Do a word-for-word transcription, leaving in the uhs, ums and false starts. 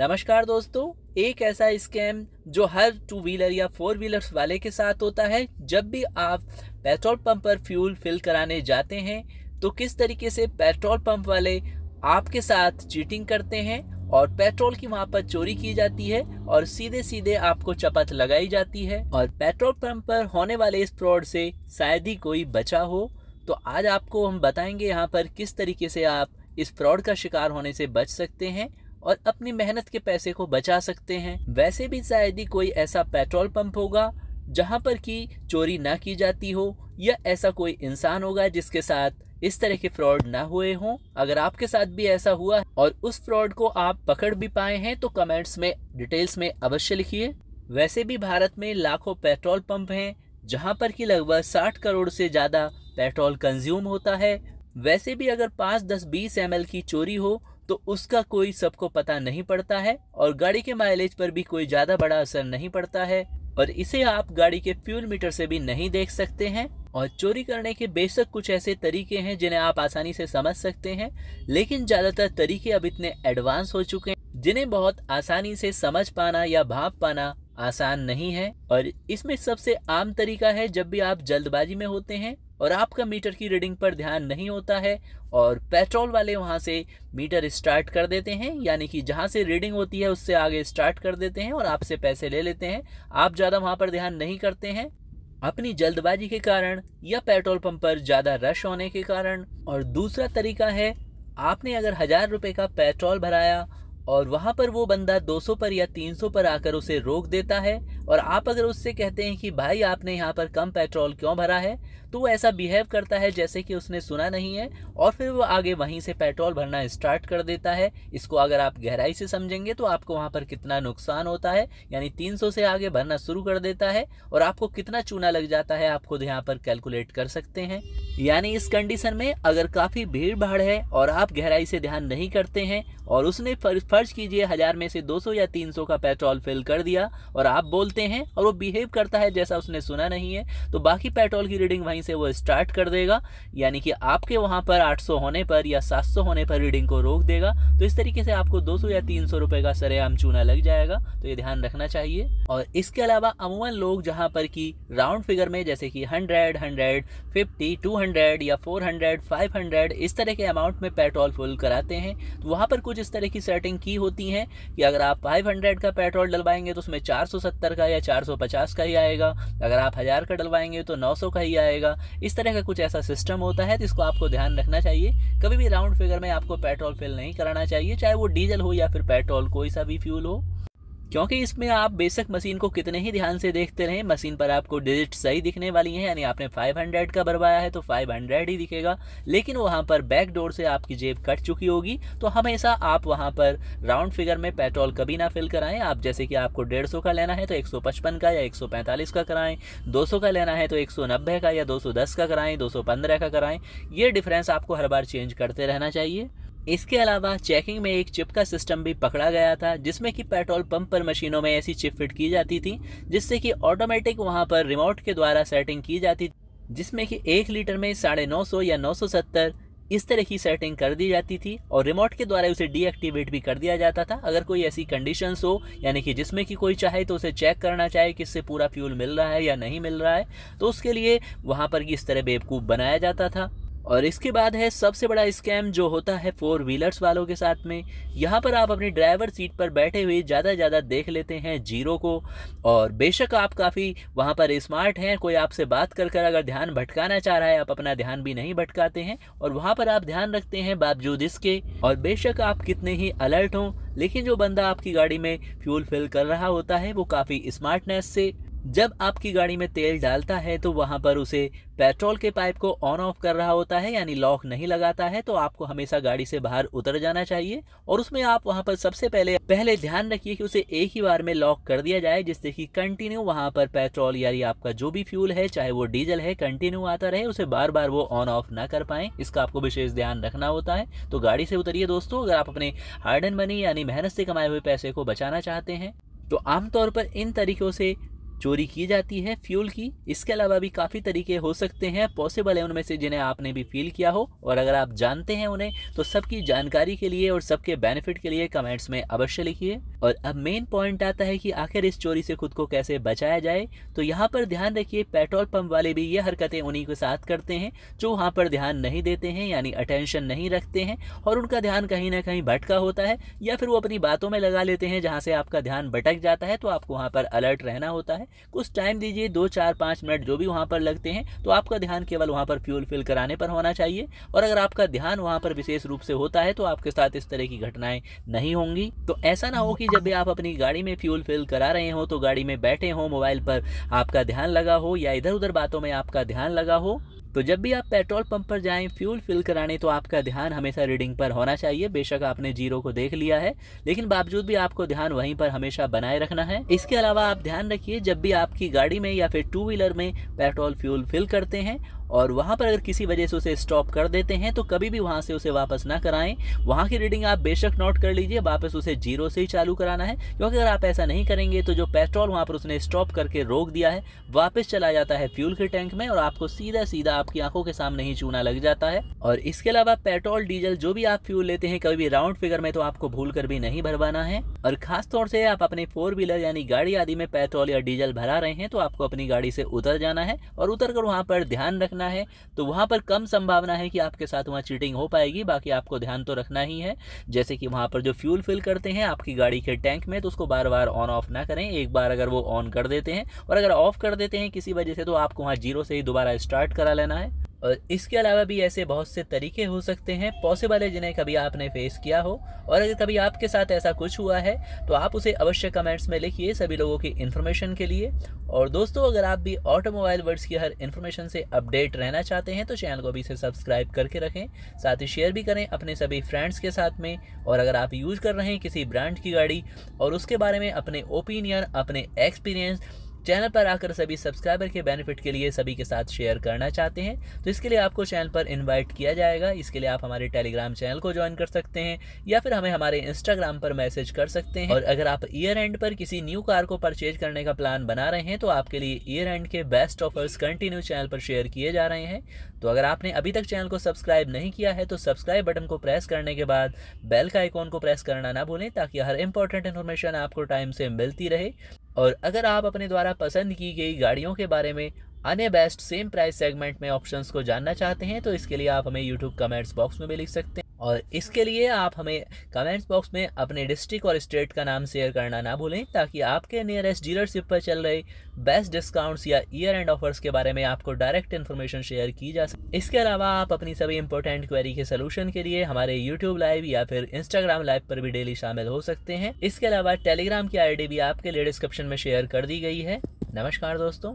नमस्कार दोस्तों, एक ऐसा स्कैम जो हर टू व्हीलर या फोर व्हीलर्स वाले के साथ होता है। जब भी आप पेट्रोल पंप पर फ्यूल फिल कराने जाते हैं तो किस तरीके से पेट्रोल पंप वाले आपके साथ चीटिंग करते हैं और पेट्रोल की वहाँ पर चोरी की जाती है और सीधे सीधे आपको चपत लगाई जाती है। और पेट्रोल पंप पर होने वाले इस फ्रॉड से शायद ही कोई बचा हो। तो आज आपको हम बताएंगे यहाँ पर किस तरीके से आप इस फ्रॉड का शिकार होने से बच सकते हैं और अपनी मेहनत के पैसे को बचा सकते हैं। वैसे भी शायद ही कोई ऐसा पेट्रोल पंप होगा जहां पर की चोरी ना की जाती हो या ऐसा कोई इंसान होगा जिसके साथ इस तरह के फ्रॉड ना हुए हों। अगर आपके साथ भी ऐसा हुआ और उस फ्रॉड को आप पकड़ भी पाए हैं तो कमेंट्स में डिटेल्स में अवश्य लिखिए। वैसे भी भारत में लाखों पेट्रोल पंप हैं जहाँ पर की लगभग साठ करोड़ से ज्यादा पेट्रोल कंज्यूम होता है। वैसे भी अगर पाँच दस बीस एम एल की चोरी हो तो उसका कोई सबको पता नहीं पड़ता है और गाड़ी के माइलेज पर भी कोई ज्यादा बड़ा असर नहीं पड़ता है और इसे आप गाड़ी के फ्यूल मीटर से भी नहीं देख सकते हैं। और चोरी करने के बेशक कुछ ऐसे तरीके हैं जिन्हें आप आसानी से समझ सकते हैं, लेकिन ज्यादातर तरीके अब इतने एडवांस हो चुके हैं जिन्हें बहुत आसानी से समझ पाना या भाप पाना आसान नहीं है। और इसमें सबसे आम तरीका है जब भी आप जल्दबाजी में होते हैं और आपका मीटर की रीडिंग पर ध्यान नहीं होता है और पेट्रोल वाले वहां से मीटर स्टार्ट कर देते हैं, यानी कि जहां से रीडिंग होती है उससे आगे स्टार्ट कर देते हैं और आपसे पैसे ले लेते हैं। आप ज़्यादा वहां पर ध्यान नहीं करते हैं अपनी जल्दबाजी के कारण या पेट्रोल पंप पर ज़्यादा रश होने के कारण। और दूसरा तरीका है, आपने अगर हज़ार रुपये का पेट्रोल भराया और वहाँ पर वो बंदा दो सौ पर या तीन सौ पर आकर उसे रोक देता है और आप अगर उससे कहते हैं कि भाई आपने यहाँ पर कम पेट्रोल क्यों भरा है, तो वो ऐसा बिहेव करता है जैसे कि उसने सुना नहीं है और फिर वो आगे वहीं से पेट्रोल भरना स्टार्ट कर देता है। इसको अगर आप गहराई से समझेंगे तो आपको वहाँ पर कितना नुकसान होता है, यानी तीन सौ से आगे भरना शुरू कर देता है और आपको कितना चूना लग जाता है आप खुद यहाँ पर कैलकुलेट कर सकते हैं। यानी इस कंडीशन में अगर काफ़ी भीड़ भाड़ है और आप गहराई से ध्यान नहीं करते हैं और उसने फर्ज कीजिए हजार में से दो सौ या तीन सौ का पेट्रोल फिल कर दिया और आप बोलते हैं और वो बिहेव करता है जैसा उसने सुना नहीं है, तो बाकी पेट्रोल की रीडिंग वहीं से वो स्टार्ट कर देगा, यानी कि आपके वहां पर आठ सौ होने पर या सात सौ होने पर रीडिंग को रोक देगा। तो इस तरीके से आपको दो सौ या तीन सौ रुपए का सरेआम चूना लग जाएगा, तो ये ध्यान रखना चाहिए। और इसके अलावा अमूमन लोग जहां पर की राउंड फिगर में जैसे कि hundred hundred fifty two hundred या फोर हंड्रेड फाइव हंड्रेड इस तरह के अमाउंट में पेट्रोल फुल कराते हैं, तो वहां पर कुछ इस तरह की सेटिंग की होती हैं कि अगर आप पाँच सौ का पेट्रोल डलवाएंगे तो उसमें चार सौ सत्तर का या चार सौ पचास का ही आएगा, अगर आप हज़ार का डलवाएंगे तो नौ सौ का ही आएगा। इस तरह का कुछ ऐसा सिस्टम होता है, तो इसको आपको ध्यान रखना चाहिए। कभी भी राउंड फिगर में आपको पेट्रोल फिल नहीं कराना चाहिए, चाहे वो डीजल हो या फिर पेट्रोल, कोई सा भी फ्यूल हो, क्योंकि इसमें आप बेशक मशीन को कितने ही ध्यान से देखते रहें, मशीन पर आपको डिजिट सही दिखने वाली हैं, यानी आपने पाँच सौ का भरवाया है तो पाँच सौ ही दिखेगा, लेकिन वहां पर बैक डोर से आपकी जेब कट चुकी होगी। तो हमेशा आप वहां पर राउंड फिगर में पेट्रोल कभी ना फिल कराएं। आप जैसे कि आपको डेढ़ सौ का लेना है तो एक सौ पचपन का या एक सौ पैंतालीस का कराएं, दो सौ का लेना है तो एक सौ नब्बे का या दो सौ दस का कराएं, दो सौ पंद्रह का कराएं। ये डिफरेंस आपको हर बार चेंज करते रहना चाहिए। इसके अलावा चेकिंग में एक चिप का सिस्टम भी पकड़ा गया था जिसमें कि पेट्रोल पंप पर मशीनों में ऐसी चिप फिट की जाती थी जिससे कि ऑटोमेटिक वहां पर रिमोट के द्वारा सेटिंग की जाती थी, जिसमें कि एक लीटर में साढ़े नौ सौ या नौ सौ सत्तर इस तरह की सेटिंग कर दी जाती थी और रिमोट के द्वारा उसे डीएक्टिवेट भी कर दिया जाता था अगर कोई ऐसी कंडीशंस हो, यानी कि जिसमें कि कोई चाहे तो उसे चेक करना चाहे कि इससे पूरा फ्यूल मिल रहा है या नहीं मिल रहा है, तो उसके लिए वहाँ पर इस तरह बेवकूफ़ बनाया जाता था। और इसके बाद है सबसे बड़ा स्कैम जो होता है फोर व्हीलर्स वालों के साथ में। यहाँ पर आप अपनी ड्राइवर सीट पर बैठे हुए ज़्यादा ज़्यादा देख लेते हैं जीरो को, और बेशक आप काफ़ी वहाँ पर स्मार्ट हैं, कोई आपसे बात कर कर अगर ध्यान भटकाना चाह रहा है आप अपना ध्यान भी नहीं भटकाते हैं और वहाँ पर आप ध्यान रखते हैं बावजूद इसके। और बेशक आप कितने ही अलर्ट हों, लेकिन जो बंदा आपकी गाड़ी में फ्यूल फिल कर रहा होता है वो काफ़ी स्मार्टनेस से जब आपकी गाड़ी में तेल डालता है तो वहाँ पर उसे पेट्रोल के पाइप को ऑन ऑफ कर रहा होता है, यानी लॉक नहीं लगाता है। तो आपको हमेशा गाड़ी से बाहर उतर जाना चाहिए और उसमें आप वहाँ पर सबसे पहले पहले ध्यान रखिए कि उसे एक ही बार में लॉक कर दिया जाए जिससे कि कंटिन्यू वहाँ पर पेट्रोल यानी आपका जो भी फ्यूल है चाहे वो डीजल है कंटिन्यू आता रहे, उसे बार बार वो ऑन ऑफ ना कर पाएँ। इसका आपको विशेष ध्यान रखना होता है। तो गाड़ी से उतरिए दोस्तों अगर आप अपने हार्ड एंड मनी यानी मेहनत से कमाए हुए पैसे को बचाना चाहते हैं। तो आमतौर पर इन तरीकों से चोरी की जाती है फ्यूल की। इसके अलावा भी काफ़ी तरीके हो सकते हैं, पॉसिबल है उनमें से जिन्हें आपने भी फील किया हो, और अगर आप जानते हैं उन्हें तो सबकी जानकारी के लिए और सबके बेनिफिट के लिए कमेंट्स में अवश्य लिखिए। और अब मेन पॉइंट आता है कि आखिर इस चोरी से खुद को कैसे बचाया जाए। तो यहाँ पर ध्यान रखिए, पेट्रोल पंप वाले भी ये हरकतें उन्हीं के साथ करते हैं जो वहाँ पर ध्यान नहीं देते हैं, यानी अटेंशन नहीं रखते हैं, और उनका ध्यान कहीं ना कहीं भटका होता है या फिर वो अपनी बातों में लगा लेते हैं जहाँ से आपका ध्यान भटक जाता है। तो आपको वहाँ पर अलर्ट रहना होता है, कुछ टाइम दीजिए, दो चार पाँच मिनट जो भी वहाँ पर लगते हैं, तो आपका ध्यान केवल वहाँ पर फ्यूल फिल कराने पर होना चाहिए। और अगर आपका ध्यान वहाँ पर विशेष रूप से होता है तो आपके साथ इस तरह की घटनाएं नहीं होंगी। तो ऐसा ना हो कि जब भी आप अपनी गाड़ी में फ्यूल फिल करा रहे हो तो गाड़ी में बैठे हो, मोबाइल पर आपका ध्यान लगा हो या इधर उधर बातों में आपका ध्यान लगा हो। तो जब भी आप पेट्रोल पंप पर जाएं फ्यूल फिल कराने तो आपका ध्यान हमेशा रीडिंग पर होना चाहिए। बेशक आपने जीरो को देख लिया है लेकिन बावजूद भी आपको ध्यान वहीं पर हमेशा बनाए रखना है। इसके अलावा आप ध्यान रखिए, जब भी आपकी गाड़ी में या फिर टू व्हीलर में पेट्रोल फ्यूल फिल करते हैं और वहाँ पर अगर किसी वजह से उसे स्टॉप कर देते हैं तो कभी भी वहाँ से उसे वापस ना कराएं। वहाँ की रीडिंग आप बेशक नोट कर लीजिए, वापस उसे जीरो से ही चालू कराना है, क्योंकि अगर आप ऐसा नहीं करेंगे तो जो पेट्रोल वहाँ पर उसने स्टॉप करके रोक दिया है वापस चला जाता है फ्यूल के टैंक में और आपको सीधा सीधा आपकी आंखों के सामने ही चूना लग जाता है। और इसके अलावा पेट्रोल डीजल जो भी आप फ्यूल लेते हैं कभी भी राउंड फिगर में तो आपको भूल कर भी नहीं भरवाना है। और खासतौर से आप अपने फोर व्हीलर यानी गाड़ी आदि में पेट्रोल या डीजल भरा रहे हैं तो आपको अपनी गाड़ी से उतर जाना है और उतर कर वहाँ पर ध्यान रखना है। तो वहां पर कम संभावना है कि आपके साथ वहां चीटिंग हो पाएगी। बाकी आपको ध्यान तो रखना ही है, जैसे कि वहां पर जो फ्यूल फिल करते हैं आपकी गाड़ी के टैंक में तो उसको बार बार ऑन ऑफ ना करें। एक बार अगर वो ऑन कर देते हैं और अगर ऑफ कर देते हैं किसी वजह से तो आपको वहां जीरो से ही दोबारा स्टार्ट करा लेना है। और इसके अलावा भी ऐसे बहुत से तरीके हो सकते हैं, पॉसिबल है जिन्हें कभी आपने फेस किया हो, और अगर कभी आपके साथ ऐसा कुछ हुआ है तो आप उसे अवश्य कमेंट्स में लिखिए सभी लोगों की इन्फॉर्मेशन के लिए। और दोस्तों, अगर आप भी ऑटोमोबाइल वर्ड्स की हर इन्फॉर्मेशन से अपडेट रहना चाहते हैं तो चैनल को भी से सब्सक्राइब करके रखें, साथ ही शेयर भी करें अपने सभी फ्रेंड्स के साथ में। और अगर आप यूज़ कर रहे हैं किसी ब्रांड की गाड़ी और उसके बारे में अपने ओपिनियन, अपने एक्सपीरियंस चैनल पर आकर सभी सब्सक्राइबर के बेनिफिट के लिए सभी के साथ शेयर करना चाहते हैं तो इसके लिए आपको चैनल पर इनवाइट किया जाएगा। इसके लिए आप हमारे टेलीग्राम चैनल को ज्वाइन कर सकते हैं या फिर हमें हमारे इंस्टाग्राम पर मैसेज कर सकते हैं। और अगर आप ईयर एंड पर किसी न्यू कार को परचेज करने का प्लान बना रहे हैं तो आपके लिए ईयर एंड के बेस्ट ऑफर्स कंटिन्यू चैनल पर शेयर किए जा रहे हैं। तो अगर आपने अभी तक चैनल को सब्सक्राइब नहीं किया है तो सब्सक्राइब बटन को प्रेस करने के बाद बेल का आइकॉन को प्रेस करना ना भूलें, ताकि हर इंपॉर्टेंट इन्फॉर्मेशन आपको टाइम से मिलती रहे। और अगर आप अपने द्वारा पसंद की गई गाड़ियों के बारे में अन्य बेस्ट सेम प्राइस सेगमेंट में ऑप्शंस को जानना चाहते हैं तो इसके लिए आप हमें यूट्यूब कमेंट्स बॉक्स में भी लिख सकते हैं। और इसके लिए आप हमें कमेंट्स बॉक्स में अपने डिस्ट्रिक्ट और स्टेट का नाम शेयर करना ना भूलें, ताकि आपके नियरेस्ट डीलरशिप पर चल रहे बेस्ट डिस्काउंट्स या ईयर एंड ऑफर्स के बारे में आपको डायरेक्ट इन्फॉर्मेशन शेयर की जा सके। इसके अलावा आप अपनी सभी इंपॉर्टेंट क्वेरी के सोल्यूशन के लिए हमारे यूट्यूब लाइव या फिर इंस्टाग्राम लाइव पर भी डेली शामिल हो सकते हैं। इसके अलावा टेलीग्राम की आई डी भी आपके लिए डिस्क्रिप्शन में शेयर कर दी गई है। नमस्कार दोस्तों।